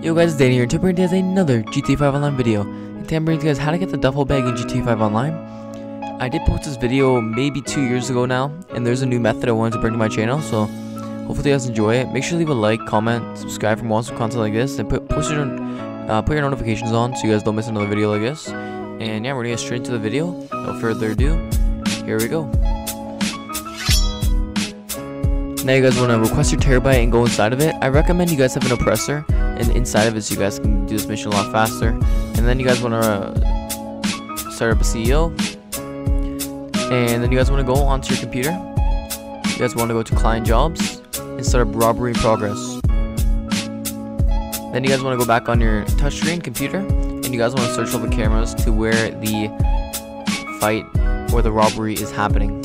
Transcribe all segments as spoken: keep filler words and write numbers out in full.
Yo guys, it's Danny here, and today we're going to do another G T A five Online video. Today I'm bringing you guys how to get the duffel bag in G T A five Online. I did post this video maybe two years ago now, and there's a new method I wanted to bring to my channel, so hopefully you guys enjoy it. Make sure to leave a like, comment, subscribe for more awesome content like this, and put, post your, uh, put your notifications on so you guys don't miss another video like this. And yeah, we're going to get straight into the video. Without further ado, here we go. Now you guys want to request your terabyte and go inside of it. I recommend you guys have an oppressor, and inside of it so you guys can do this mission a lot faster. And then you guys want to uh, start up a C E O, and then you guys want to go onto your computer. You guys want to go to client jobs and start up robbery in progress. Then you guys want to go back on your touchscreen computer, and you guys want to search all the cameras to where the fight or the robbery is happening.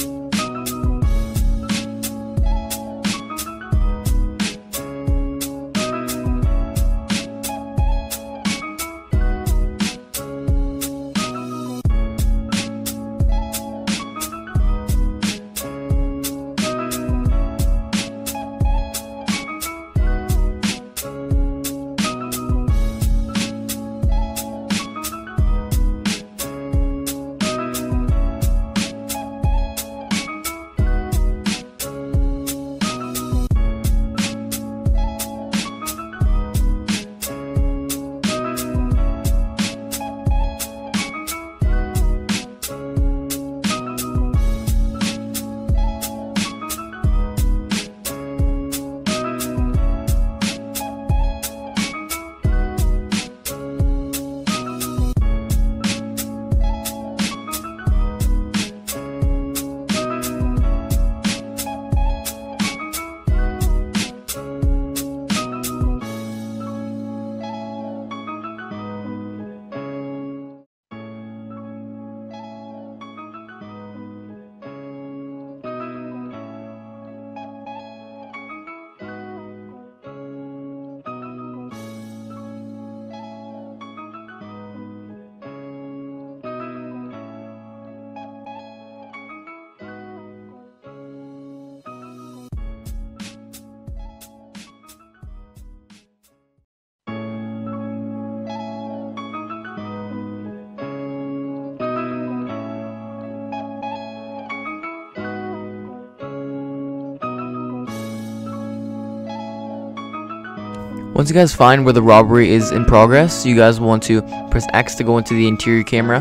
Once you guys find where the robbery is in progress, you guys want to press X to go into the interior camera,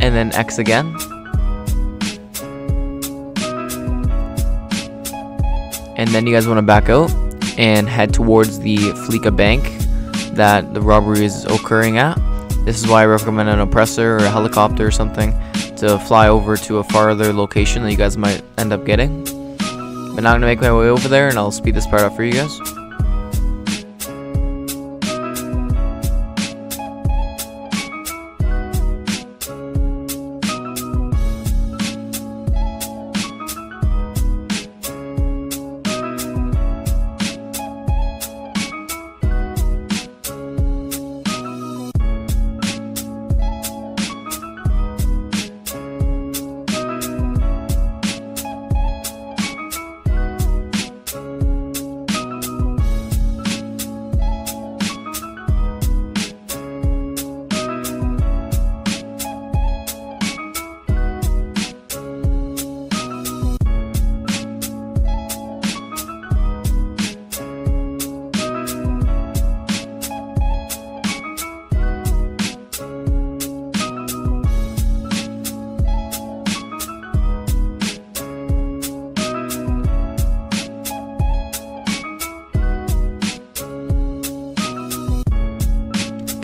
and then X again, and then you guys want to back out and head towards the Fleeca Bank that the robbery is occurring at. This is why I recommend an oppressor or a helicopter or something to fly over to a farther location that you guys might end up getting. But now I'm going to make my way over there, and I'll speed this part up for you guys.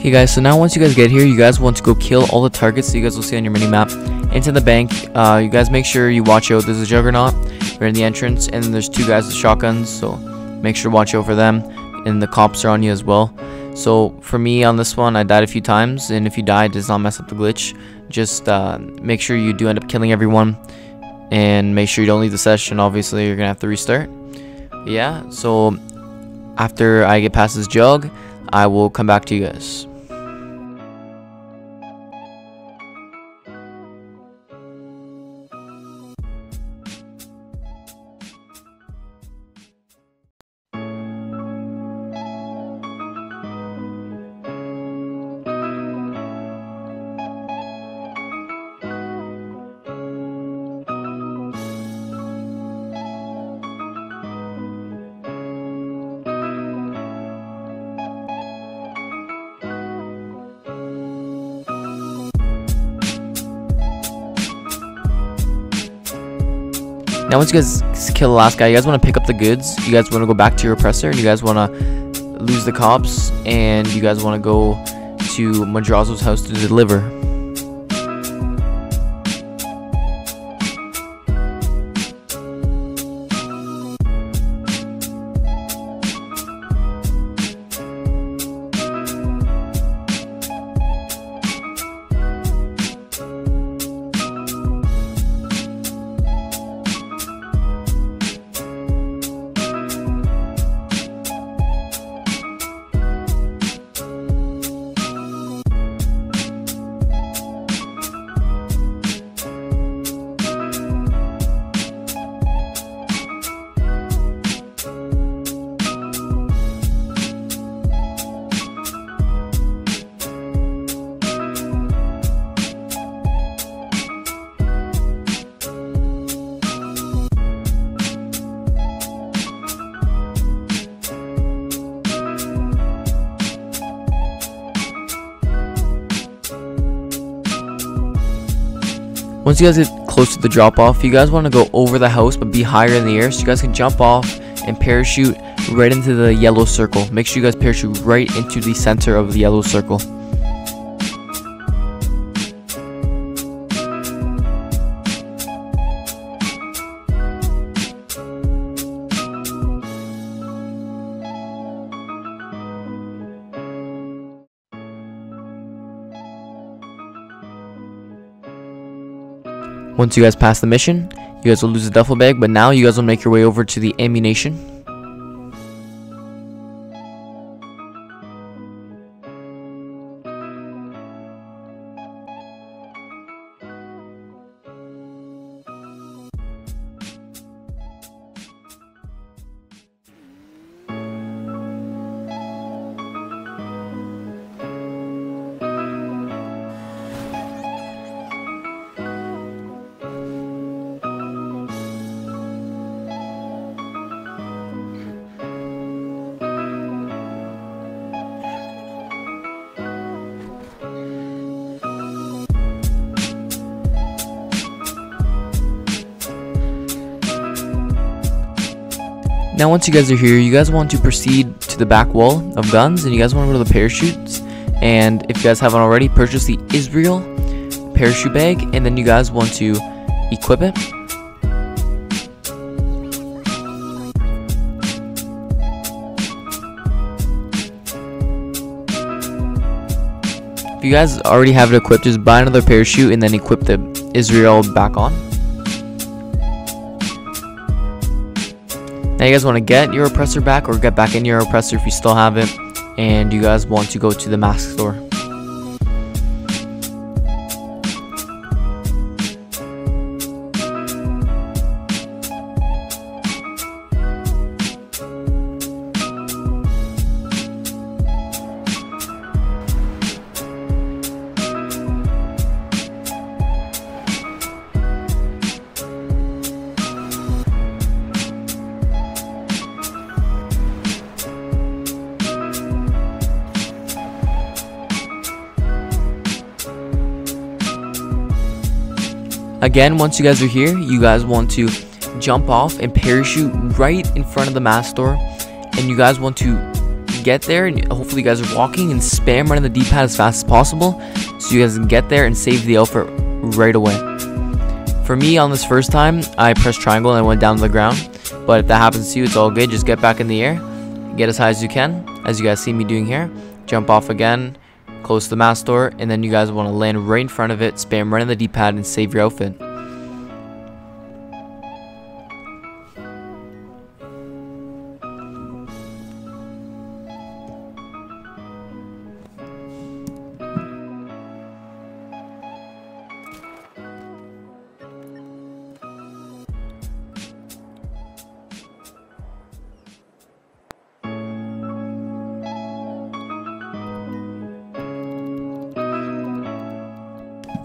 Okay guys, so now once you guys get here, you guys want to go kill all the targets that you guys will see on your mini-map. Into the bank, uh, you guys make sure you watch out. There's a juggernaut right in the entrance, and there's two guys with shotguns, so make sure to watch out for them, and the cops are on you as well. So for me on this one, I died a few times, and if you die, it does not mess up the glitch. Just uh, make sure you do end up killing everyone, and make sure you don't leave the session. Obviously, you're going to have to restart. But yeah, so after I get past this jug, I will come back to you guys. Now once you guys kill the last guy, you guys want to pick up the goods, you guys want to go back to your oppressor, and you guys want to lose the cops, and you guys want to go to Madrazo's house to deliver. Once you guys get close to the drop off, you guys want to go over the house but be higher in the air so you guys can jump off and parachute right into the yellow circle. Make sure you guys parachute right into the center of the yellow circle. Once you guys pass the mission, you guys will lose the duffel bag, but now you guys will make your way over to the ammunation. Now once you guys are here, you guys want to proceed to the back wall of guns, and you guys want to go to the parachutes, and if you guys haven't already, purchase the Israel parachute bag, and then you guys want to equip it. If you guys already have it equipped, just buy another parachute and then equip the Israel back on. Now you guys want to get your oppressor back, or get back in your oppressor if you still have it, and you guys want to go to the mask store. Again, once you guys are here, you guys want to jump off and parachute right in front of the mask store, and you guys want to get there, and hopefully you guys are walking, and spam right on the D pad as fast as possible so you guys can get there and save the outfit right away. For me, on this first time, I pressed triangle and I went down to the ground, but if that happens to you, it's all good. Just get back in the air, get as high as you can, as you guys see me doing here, jump off again, close the mask door, and then you guys want to land right in front of it, spam right on the D pad, and save your outfit.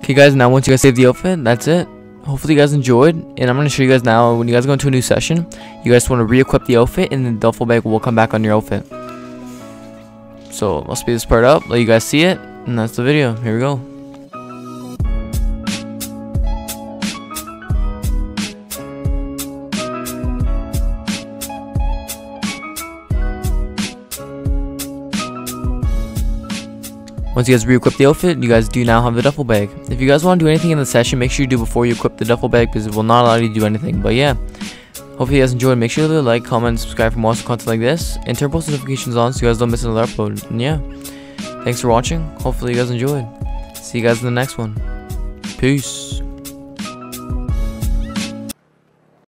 Okay guys, now once you guys save the outfit, that's it. Hopefully you guys enjoyed, and I'm going to show you guys now, when you guys go into a new session, you guys want to re-equip the outfit, and the duffel bag will come back on your outfit. So I'll speed this part up, let you guys see it, and that's the video. Here we go. Once you guys re-equip the outfit, you guys do now have the duffel bag. If you guys want to do anything in the session, make sure you do before you equip the duffel bag, because it will not allow you to do anything. But yeah, hopefully you guys enjoyed. Make sure to like, comment, and subscribe for more awesome content like this, and turn post notifications on so you guys don't miss another upload. And yeah, thanks for watching. Hopefully you guys enjoyed. See you guys in the next one. Peace.